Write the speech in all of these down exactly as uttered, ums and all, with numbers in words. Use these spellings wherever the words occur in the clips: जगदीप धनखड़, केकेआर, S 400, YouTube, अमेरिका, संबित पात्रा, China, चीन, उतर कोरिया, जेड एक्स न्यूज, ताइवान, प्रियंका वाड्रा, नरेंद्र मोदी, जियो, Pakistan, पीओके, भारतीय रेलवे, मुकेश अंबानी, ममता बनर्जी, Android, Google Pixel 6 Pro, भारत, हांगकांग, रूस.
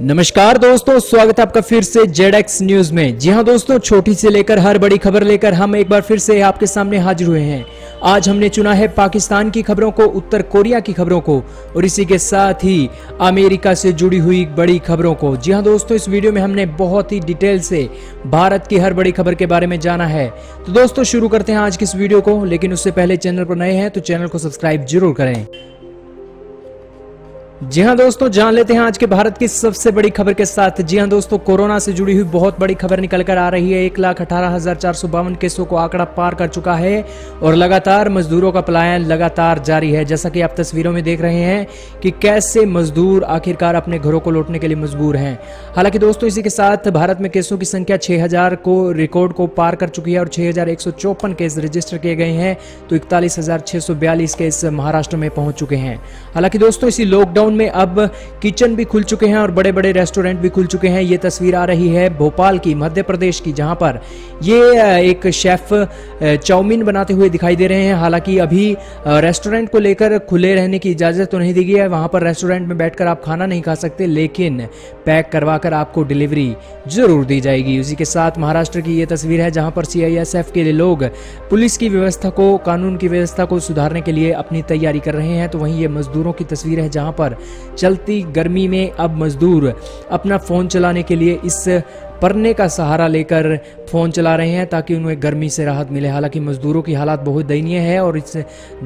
नमस्कार दोस्तों, स्वागत है आपका फिर से जेड एक्स न्यूज में। जी हाँ दोस्तों, छोटी से लेकर हर बड़ी खबर लेकर हम एक बार फिर से आपके सामने हाजिर हुए हैं। आज हमने चुना है पाकिस्तान की खबरों को, उत्तर कोरिया की खबरों को और इसी के साथ ही अमेरिका से जुड़ी हुई बड़ी खबरों को। जी हाँ दोस्तों, इस वीडियो में हमने बहुत ही डिटेल से भारत की हर बड़ी खबर के बारे में जाना है। तो दोस्तों शुरू करते हैं आज की इस वीडियो को, लेकिन उससे पहले चैनल पर नए हैं तो चैनल को सब्सक्राइब जरूर करें। जी हाँ दोस्तों, जान लेते हैं आज के भारत की सबसे बड़ी खबर के साथ। जी हाँ दोस्तों, कोरोना से जुड़ी हुई बहुत बड़ी खबर निकल कर आ रही है। एक लाख अठारह हजार चार सौ बावन केसों को आंकड़ा पार कर चुका है और लगातार मजदूरों का पलायन लगातार जारी है। जैसा कि आप तस्वीरों में देख रहे हैं कि कैसे मजदूर आखिरकार अपने घरों को लौटने के लिए मजबूर हैं। हालांकि दोस्तों इसी के साथ भारत में केसों की संख्या छः हजार को रिकॉर्ड को पार कर चुकी है और छः हजार एक सौ चौपन केस रजिस्टर किए गए हैं तो इकतालीस हजार छः सौ बयालीस केस महाराष्ट्र में पहुंच चुके हैं। हालांकि दोस्तों इसी लॉकडाउन में अब किचन भी खुल चुके हैं और बड़े बड़े रेस्टोरेंट भी खुल चुके हैं। ये तस्वीर आ रही है भोपाल की, मध्य प्रदेश की, जहां पर ये एक शेफ चाउमीन बनाते हुए दिखाई दे रहे हैं। हालांकि अभी रेस्टोरेंट को लेकर खुले रहने की इजाजत तो नहीं दी गई है, वहां पर रेस्टोरेंट में बैठकर आप खाना नहीं खा सकते, लेकिन पैक करवा कर आपको डिलीवरी जरूर दी जाएगी। उसी के साथ महाराष्ट्र की ये तस्वीर है जहां पर सीआईएसएफ के लोग पुलिस की व्यवस्था को, कानून की व्यवस्था को सुधारने के लिए अपनी तैयारी कर रहे हैं। तो वहीं ये मजदूरों की तस्वीर है जहां पर चलती गर्मी में अब मजदूर अपना फोन चलाने के लिए इस परने का सहारा लेकर फ़ोन चला रहे हैं ताकि उन्हें गर्मी से राहत मिले। हालांकि मजदूरों की हालात बहुत दयनीय है और इस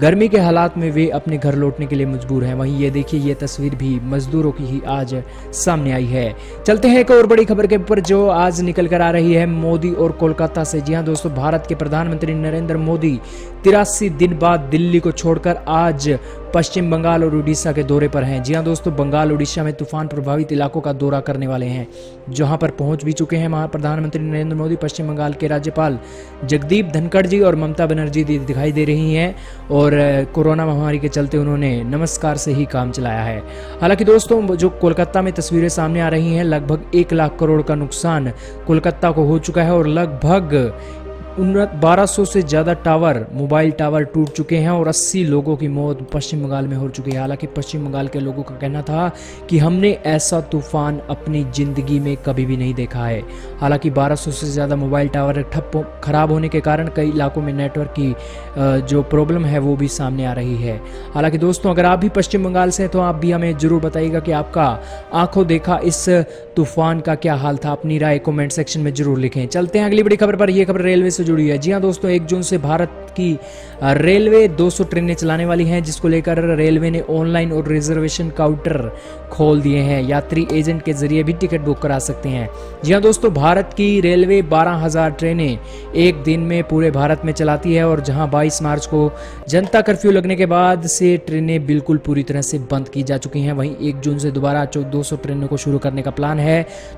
गर्मी के हालात में वे अपने घर लौटने के लिए मजबूर हैं। वहीं ये देखिए, ये तस्वीर भी मजदूरों की ही आज सामने आई है। चलते हैं एक और बड़ी खबर के ऊपर जो आज निकल कर आ रही है मोदी और कोलकाता से। जी हाँ दोस्तों, भारत के प्रधानमंत्री नरेंद्र मोदी तिरासी दिन बाद दिल्ली को छोड़कर आज पश्चिम बंगाल और उड़ीसा के दौरे पर हैं। जी हाँ दोस्तों, बंगाल उड़ीसा में तूफान प्रभावित इलाकों का दौरा करने वाले हैं, जहां पर पहुंच भी चुके हैं। वहां प्रधानमंत्री नरेंद्र मोदी, पश्चिम बंगाल के राज्यपाल जगदीप धनखड़ जी और ममता बनर्जी दिखाई दे रही हैं और कोरोना महामारी के चलते उन्होंने नमस्कार से ही काम चलाया है। हालांकि दोस्तों जो कोलकाता में तस्वीरें सामने आ रही हैं, लगभग एक लाख करोड़ का नुकसान कोलकाता को हो चुका है और लगभग बारह सौ से ज़्यादा टावर, मोबाइल टावर टूट चुके हैं और अस्सी लोगों की मौत पश्चिम बंगाल में हो चुकी है। हालांकि पश्चिम बंगाल के लोगों का कहना था कि हमने ऐसा तूफान अपनी ज़िंदगी में कभी भी नहीं देखा है। हालांकि बारह सौ से ज़्यादा मोबाइल टावर ठप खराब होने के कारण कई इलाकों में नेटवर्क की जो प्रॉब्लम है वो भी सामने आ रही है। हालाँकि दोस्तों अगर आप भी पश्चिम बंगाल से हैं तो आप भी हमें ज़रूर बताइएगा कि आपका आंखों देखा इस तूफान का क्या हाल था। अपनी राय कमेंट सेक्शन में जरूर लिखें। चलते हैं अगली बड़ी खबर पर। यह खबर रेलवे से जुड़ी है। जी हाँ दोस्तों, एक जून से भारत की रेलवे दो सौ ट्रेनें चलाने वाली हैं, जिसको लेकर रेलवे ने ऑनलाइन और रिजर्वेशन काउंटर खोल दिए हैं। यात्री एजेंट के जरिए भी टिकट बुक करा सकते हैं। जी हाँ दोस्तों, भारत की रेलवे बारह हजार ट्रेनें एक दिन में पूरे भारत में चलाती है और जहाँ बाईस मार्च को जनता कर्फ्यू लगने के बाद से ट्रेनें बिल्कुल पूरी तरह से बंद की जा चुकी हैं। वहीं एक जून से दोबारा दो सौ ट्रेनों को शुरू करने का प्लान है।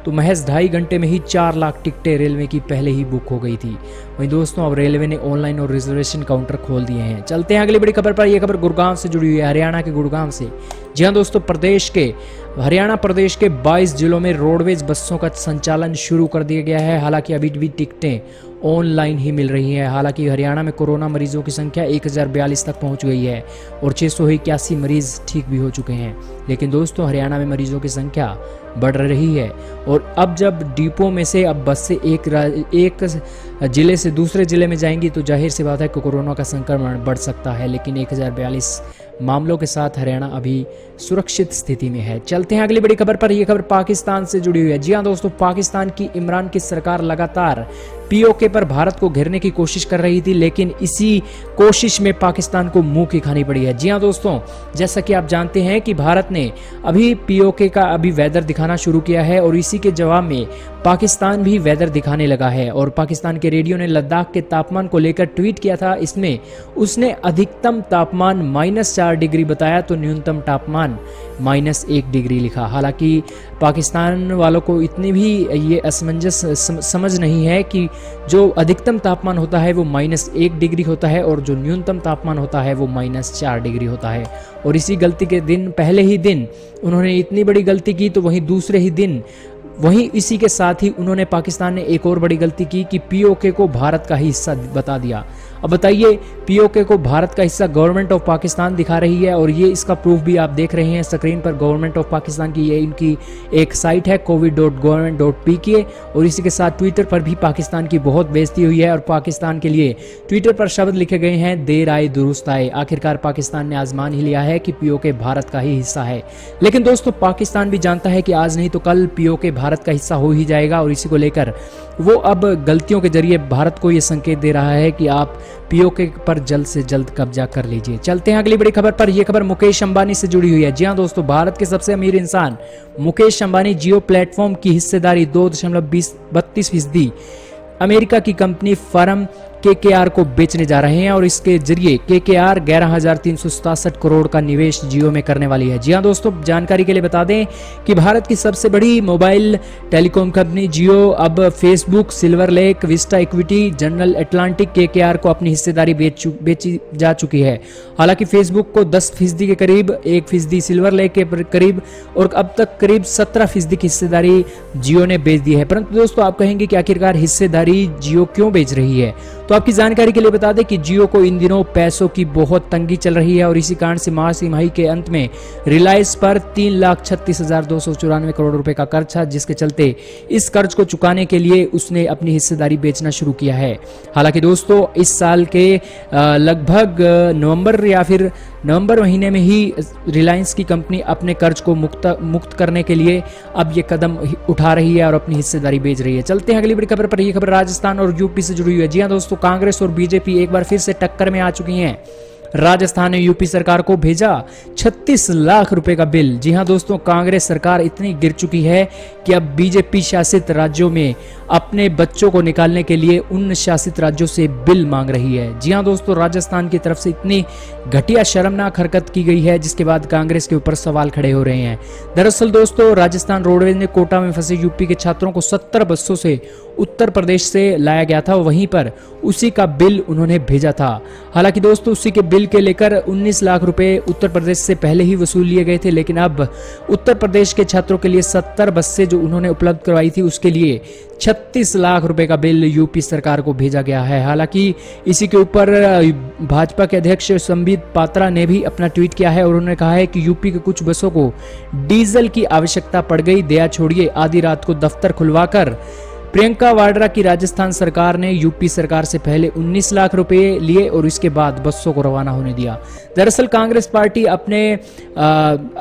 तो महज ढाई घंटे में ही चार लाख टिकटें रेलवे की पहले ही बुक हो गई थी। वहीं दोस्तों अब रेलवे ने ऑनलाइन और रिजर्वेशन काउंटर खोल दिए हैं। चलते हैं अगली बड़ी खबर पर। यह खबर गुड़गांव से जुड़ी हुई है, हरियाणा के गुड़गांव से। जी हाँ दोस्तों, प्रदेश के हरियाणा प्रदेश के बाईस जिलों में रोडवेज बसों का संचालन शुरू कर दिया गया है। हालांकि अभी भी टिकटें ऑनलाइन ही मिल रही है। हालांकि हरियाणा में कोरोना मरीजों की संख्या एक हज़ार बयालीस तक पहुंच गई है और छः सौ इक्यासी मरीज ठीक भी हो चुके हैं। लेकिन दोस्तों हरियाणा में मरीजों की संख्या बढ़ रही है और अब जब डिपो में से अब बस से एक एक जिले से दूसरे जिले में जाएंगी तो जाहिर सी बात है कि कोरोना का संक्रमण बढ़ सकता है। लेकिन एक हज़ार बयालीस मामलों के साथ हरियाणा अभी सुरक्षित स्थिति में है। चलते हैं अगली बड़ी खबर पर। यह खबर पाकिस्तान से जुड़ी हुई है। जी हाँ दोस्तों, पाकिस्तान की इमरान की सरकार लगातार पीओके पर भारत को घेरने की कोशिश कर रही थी, लेकिन इसी कोशिश में पाकिस्तान को मुंह की खानी पड़ी है। जी हाँ दोस्तों, जैसा कि आप जानते हैं कि भारत ने अभी पीओके का अभी वेदर दिखाना शुरू किया है और इसी के जवाब में पाकिस्तान भी वेदर दिखाने लगा है। और पाकिस्तान के रेडियो ने लद्दाख के तापमान को लेकर ट्वीट किया था। इसमें उसने अधिकतम तापमान माइनस चार डिग्री बताया तो न्यूनतम तापमान माइनस एक डिग्री लिखा। हालांकि पाकिस्तान वालों को इतनी भी ये असमंजस समझ नहीं है कि जो अधिकतम तापमान होता है वो माइनस एक डिग्री होता है और जो न्यूनतम तापमान होता है वो माइनस चार डिग्री होता है। और इसी गलती के दिन, पहले ही दिन उन्होंने इतनी बड़ी गलती की तो वहीं दूसरे ही दिन वहीं इसी के साथ ही उन्होंने पाकिस्तान ने एक और बड़ी गलती की कि पीओके को भारत का हिस्सा बता दिया। अब बताइए, पीओके को भारत का हिस्सा गवर्नमेंट ऑफ पाकिस्तान दिखा रही है और ये इसका प्रूफ भी आप देख रहे हैं स्क्रीन पर। गवर्नमेंट ऑफ पाकिस्तान की ये इनकी एक साइट है covid dot government dot P K, और इसी के साथ ट्विटर पर भी पाकिस्तान की बहुत बेइज्जती हुई है और पाकिस्तान के लिए ट्विटर पर शब्द लिखे गए हैं, देर आए दुरुस्त आए। आखिरकार पाकिस्तान ने आज मान ही लिया है कि पीओके भारत का ही हिस्सा है। लेकिन दोस्तों, पाकिस्तान भी जानता है कि आज नहीं तो कल पीओके भारत का हिस्सा हो ही जाएगा, और इसी को लेकर वो अब गलतियों के जरिए भारत को ये संकेत दे रहा है कि आप पीओके पर जल्द से जल्द कब्जा कर लीजिए। चलते हैं अगली बड़ी खबर पर। यह खबर मुकेश अंबानी से जुड़ी हुई है। जी हां दोस्तों, भारत के सबसे अमीर इंसान मुकेश अंबानी जियो प्लेटफॉर्म की हिस्सेदारी दो दशमलव बत्तीस फीसदी अमेरिका की कंपनी फर्म केकेआर को बेचने जा रहे हैं, और इसके जरिए केकेआर ग्यारह हजार तीन सौ सतासठ करोड़ का निवेश जियो में करने वाली है। जी हां दोस्तों, जानकारी के लिए बता दें कि भारत की सबसे बड़ी मोबाइल टेलीकॉम कंपनी जियो अब Facebook, Silver Lake, Vista Equity, General Atlantic केकेआर को अपनी हिस्सेदारी बेच बेची जा चुकी है। हालांकि फेसबुक को दस फीसदी के करीब, एक फीसदी सिल्वर लेक के करीब, और अब तक करीब सत्रह फीसदी की हिस्सेदारी जियो ने बेच दी है। परंतु दोस्तों, आप कहेंगे कि आखिरकार हिस्सेदारी जियो क्यों बेच रही है, तो आपकी जानकारी के लिए बता दें कि जियो को इन दिनों पैसों की बहुत तंगी चल रही है, और इसी कारण से मार्च तिमाही के अंत में रिलायंस पर तीन लाख छत्तीस हजार दो सौ चौरानवे करोड़ रुपए का कर्ज था, जिसके चलते इस कर्ज को चुकाने के लिए उसने अपनी हिस्सेदारी बेचना शुरू किया है। हालांकि दोस्तों, इस साल के लगभग नवंबर या फिर नवंबर महीने में ही रिलायंस की कंपनी अपने कर्ज को मुक्त मुक्त करने के लिए अब ये कदम उठा रही है और अपनी हिस्सेदारी बेच रही है। चलते हैं अगली बड़ी खबर पर। यह खबर राजस्थान और यूपी से जुड़ी हुई है। जी हां दोस्तों, कांग्रेस और बीजेपी एक बार फिर से टक्कर में आ चुकी हैं। राजस्थान ने यूपी सरकार को भेजा छत्तीस लाख रुपए का बिल। जी हां दोस्तों, कांग्रेस सरकार इतनी गिर चुकी है कि अब बीजेपी शासित राज्यों में अपने बच्चों को निकालने के लिए उन शासित राज्यों से बिल मांग रही है। जी हां दोस्तों, राजस्थान की तरफ से इतनी घटिया शर्मनाक हरकत की गई है, जिसके बाद कांग्रेस के ऊपर सवाल खड़े हो रहे हैं। दरअसल दोस्तों, राजस्थान रोडवेज ने कोटा में फंसे यूपी के छात्रों को सत्तर बसों से उत्तर प्रदेश से लाया गया था, वहीं पर उसी का बिल उन्होंने भेजा था। हालांकि दोस्तों, उसी के बिल के लेकर उन्नीस लाख रुपए उत्तर प्रदेश से पहले ही वसूल लिए गए थे, लेकिन अब उत्तर प्रदेश के छात्रों के लिए सत्तर बसें जो उन्होंने उपलब्ध करवाई थी, उसके लिए छत्तीस लाख रुपए का बिल यूपी सरकार को भेजा गया है। हालांकि इसी के ऊपर भाजपा के अध्यक्ष संबित पात्रा ने भी अपना ट्वीट किया है और उन्होंने कहा है कि यूपी के कुछ बसों को डीजल की आवश्यकता पड़ गई, दया छोड़िए। आधी रात को दफ्तर खुलवाकर प्रियंका वाड्रा की राजस्थान सरकार ने यूपी सरकार से पहले उन्नीस लाख रुपए लिए और इसके बाद बसों को रवाना होने दिया। दरअसल कांग्रेस पार्टी अपने आ,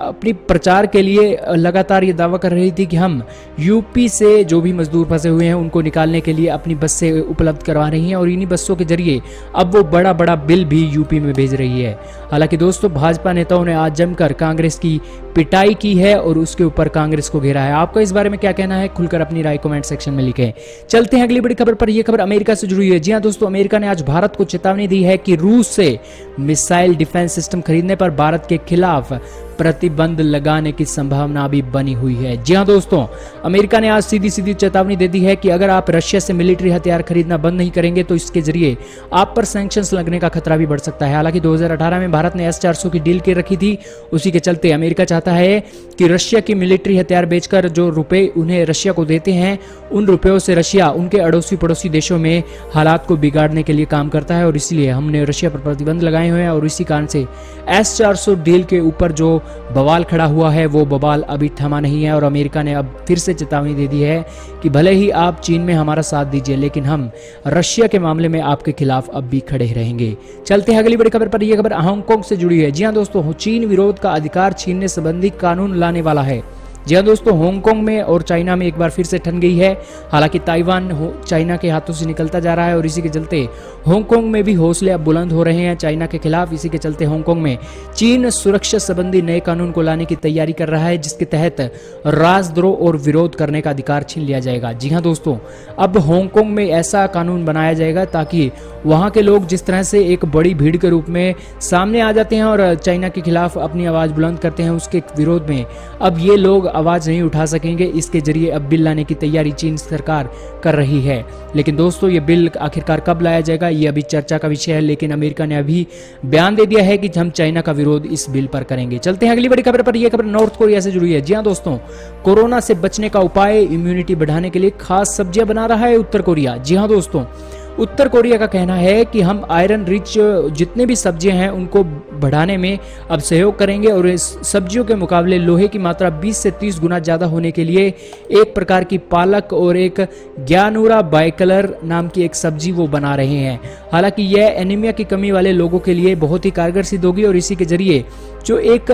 अपनी प्रचार के लिए लगातार ये दावा कर रही थी कि हम यूपी से जो भी मजदूर फंसे हुए हैं उनको निकालने के लिए अपनी बसें उपलब्ध करवा रही हैं, और इन्हीं बसों के जरिए अब वो बड़ा बड़ा बिल भी यूपी में भेज रही है। हालांकि दोस्तों, भाजपा नेताओं ने आज जमकर कांग्रेस की पिटाई की है और उसके ऊपर कांग्रेस को घेरा है। आपका इस बारे में क्या कहना है, खुलकर अपनी राय कमेंट सेक्शन में लिखें। चलते हैं अगली बड़ी खबर पर। यह खबर अमेरिका से जुड़ी हुई है। जी हां दोस्तों, अमेरिका ने आज भारत को चेतावनी दी है कि रूस से मिसाइल डिफेंस सिस्टम खरीदने पर भारत के खिलाफ प्रतिबंध लगाने की संभावना भी बनी हुई है। जी हां दोस्तों, अमेरिका ने आज सीधी सीधी चेतावनी दे दी है कि अगर आप रशिया से मिलिट्री हथियार खरीदना बंद नहीं करेंगे तो इसके जरिए आप पर सैंक्शंस लगने का खतरा भी बढ़ सकता है। हालांकि दो हज़ार अठारह में भारत ने एस चार सौ की डील कर रखी थी, उसी के चलते अमेरिका चाहता है कि रशिया की मिलिट्री हथियार बेचकर जो रुपये उन्हें रशिया को देते हैं, उन रुपयों से रशिया उनके अड़ोसी पड़ोसी देशों में हालात को बिगाड़ने के लिए काम करता है, और इसलिए हमने रशिया पर प्रतिबंध लगाए हुए हैं। और इसी कारण से एस चार सौ डील के ऊपर जो बवाल खड़ा हुआ है वो बवाल अभी थमा नहीं है, और अमेरिका ने अब फिर से चेतावनी दे दी है कि भले ही आप चीन में हमारा साथ दीजिए, लेकिन हम रशिया के मामले में आपके खिलाफ अब भी खड़े रहेंगे। चलते हैं अगली बड़ी खबर पर। यह खबर हांगकांग से जुड़ी है। जी हां दोस्तों, चीन विरोध का अधिकार छीनने संबंधी कानून लाने वाला है। जी हां दोस्तों, हांगकांग में और चाइना में एक बार फिर से ठन गई है। हालांकि ताइवान चाइना के हाथों से निकलता जा रहा है और इसी के चलते हांगकांग में भी हौसले अब बुलंद हो रहे हैं चाइना के खिलाफ। इसी के चलते हांगकांग में चीन सुरक्षा संबंधी नए कानून को लाने की तैयारी कर रहा है, जिसके तहत राजद्रोह और विरोध करने का अधिकार छीन लिया जाएगा। जी हां दोस्तों, अब हांगकांग में ऐसा कानून बनाया जाएगा ताकि वहाँ के लोग जिस तरह से एक बड़ी भीड़ के रूप में सामने आ जाते हैं और चाइना के खिलाफ अपनी आवाज़ बुलंद करते हैं, उसके विरोध में अब ये लोग आवाज़ नहीं उठा सकेंगे, इसके जरिए अब बिल लाने की तैयारी चीन सरकार कर रही है। लेकिन दोस्तों ये बिल आखिरकार कब लाया जाएगा ये अभी चर्चा का विषय है, लेकिन अमेरिका ने अभी बयान दे दिया है कि हम चाइना का विरोध इस बिल पर करेंगे। चलते हैं अगली बड़ी खबर पर, यह खबर नॉर्थ कोरिया से जुड़ी है। जी हाँ दोस्तों, कोरोना से बचने का उपाय, इम्यूनिटी बढ़ाने के लिए खास सब्जियां बना रहा है उत्तर कोरिया। जी हाँ दोस्तों, उत्तर कोरिया का कहना है कि हम आयरन रिच जितने भी सब्जियां हैं उनको बढ़ाने में अब सहयोग करेंगे और इस सब्जियों के मुकाबले लोहे की मात्रा बीस से तीस गुना ज़्यादा होने के लिए एक प्रकार की पालक और एक ज्ञानूरा बाइकलर नाम की एक सब्जी वो बना रहे हैं। हालांकि यह एनीमिया की कमी वाले लोगों के लिए बहुत ही कारगर सिद्ध होगी और इसी के जरिए जो एक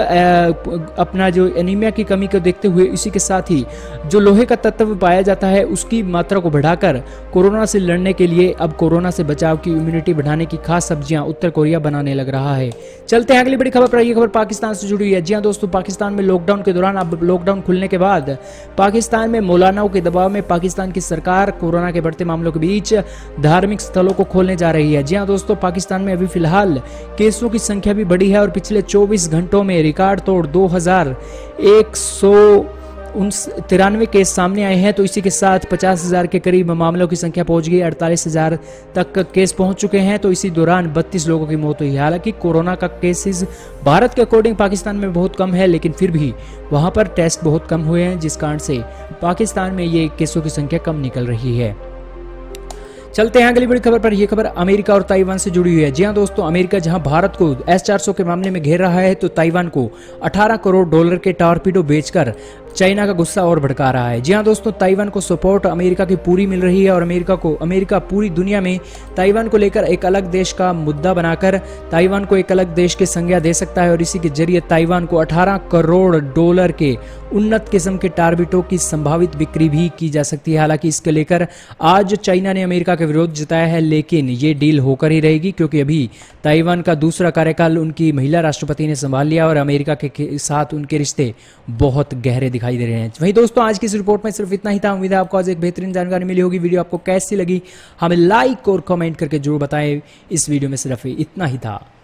अपना जो एनीमिया की कमी को देखते हुए इसी के साथ ही जो लोहे का तत्व पाया जाता है उसकी मात्रा को बढ़ाकर कोरोना से लड़ने के लिए अब कोरोना से बचाव की इम्यूनिटी बढ़ाने की खास सब्जियां उत्तर कोरिया बनाने लग रहा है। चलते हैं अगली बड़ी खबर पर, यह खबर पाकिस्तान से जुड़ी है। जी हाँ दोस्तों, पाकिस्तान में लॉकडाउन के दौरान अब लॉकडाउन खुलने के बाद पाकिस्तान में मौलानाओं के दबाव में पाकिस्तान की सरकार कोरोना के बढ़ते मामलों के बीच धार्मिक स्थलों को खोलने जा रही है। जी हाँ दोस्तों, पाकिस्तान में अभी फिलहाल केसों की संख्या भी बढ़ी है और पिछले चौबीस घंटों में रिकॉर्ड तोड़ दो हजार एक सौ तिरानवे केस सामने आए हैं, तो इसी के साथ पचास हजार के करीब मामलों की संख्या पहुंच गई, अड़तालीस हजार तक केस पहुंच चुके हैं। तो इसी दौरान बत्तीस लोगों की मौत हुई। हालांकि कोरोना का केसेस भारत के अकॉर्डिंग पाकिस्तान में बहुत कम है, लेकिन फिर भी वहां पर टेस्ट बहुत कम हुए हैं, जिस कारण से पाकिस्तान में ये केसों की संख्या कम निकल रही है। चलते हैं अगली बड़ी खबर पर, यह खबर अमेरिका और ताइवान से जुड़ी हुई है। जी हाँ दोस्तों, अमेरिका जहां भारत को एस चार सौ के मामले में घेर रहा है, तो ताइवान को अठारह करोड़ डॉलर के टॉर्पीडो बेचकर चाइना का गुस्सा और भड़का रहा है। जी हाँ दोस्तों, ताइवान को सपोर्ट अमेरिका की पूरी मिल रही है और अमेरिका को अमेरिका पूरी दुनिया में ताइवान को लेकर एक अलग देश का मुद्दा बनाकर ताइवान को एक अलग देश की संज्ञा दे सकता है और इसी के जरिए ताइवान को अठारह करोड़ डॉलर के उन्नत किस्म के टॉर्पीडो की संभावित बिक्री भी की जा सकती है। हालांकि इसके लेकर आज चाइना ने अमेरिका का विरोध जताया है, लेकिन ये डील होकर ही रहेगी क्योंकि अभी ताइवान का दूसरा कार्यकाल उनकी महिला राष्ट्रपति ने संभाल लिया और अमेरिका के साथ उनके रिश्ते बहुत गहरे दिखाई दे रहे हैं। वही दोस्तों, आज की इस रिपोर्ट में सिर्फ इतना ही था। उम्मीद है आपको आज एक बेहतरीन जानकारी मिली होगी। वीडियो आपको कैसी लगी हमें लाइक और कमेंट करके जरूर बताएं। इस वीडियो में सिर्फ इतना ही था।